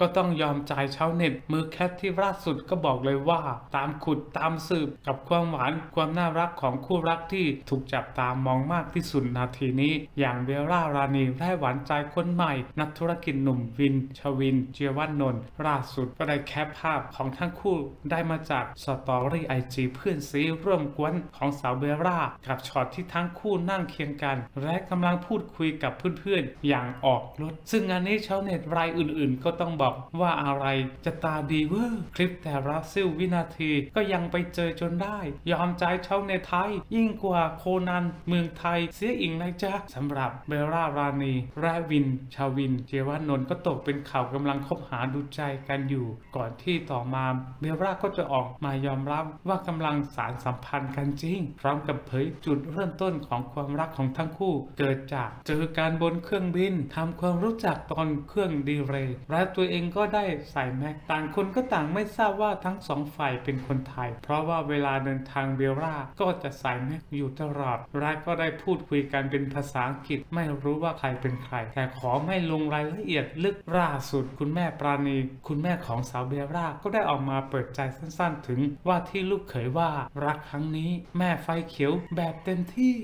ก็ต้องยอมใจชาวเน็ตมือแคทที่ล่าสุดก็บอกเลยว่าตามขุดตามสืบกับความหวานความน่ารักของคู่รักที่ถูกจับตามองมากที่สุดนาทีนี้อย่างเบลล่ารานีได้หวานใจคนใหม่นักธุรกิจหนุ่มวินชวินเจียวันนนท์ล่าสุดก็ได้แคปภาพของทั้งคู่ได้มาจากสตอรี่ไอจีเพื่อนซีร่วมกวนของสาวเบลล่ากับช็อตที่ทั้งคู่นั่งเคียงกันและกำลังพูดคุยกับเพื่อนๆอย่างออกรถซึ่งงานนี้ชาวเน็ตรายอื่นๆก็ต้องบอกว่าอะไรจะตาดีเวอร์คลิปแต่ละซิ่ววินาทีก็ยังไปเจอจนได้ยอมใจชาวเน็ตไทยยิ่งกว่าโคนันเมืองไทยเสียอีกนะจ๊ะสำหรับเบลล่ารานีและวินชวินเจียวันนนท์ก็ตกเป็นข่าวกำลังคบหาดูใจกันอยู่ก่อนที่ต่อมาเบลล่าก็จะออกมายอมรับว่ากำลังสารสัมพันธ์กันจริงพร้อมกับเผยจุดเริ่มต้นของความรักของทั้งคู่เกิดจากเจอการบนเครื่องบินทำความรู้จักตอนเครื่องดีเรย์และตัวเองก็ได้ใส่แม็กต่างคนก็ต่างไม่ทราบว่าทั้งสองฝ่ายเป็นคนไทยเพราะว่าเวลาเดินทางเบลล่าก็จะใส่แม็กอยู่ตลอดและก็ได้พูดคุยกันเป็นภาษาอังกฤษไม่รู้ว่าใครเป็นใครแต่ขอไม่ลงรายละเอียดลึกล่าสุดคุณแม่ปราณีคุณแม่ของสาวเบลล่าก็ได้ออกมาเปิดใจสั้นๆถึงว่าที่ลูกเขยว่ารักครั้งนี้แม่ไฟเขียวแบบเต็มที่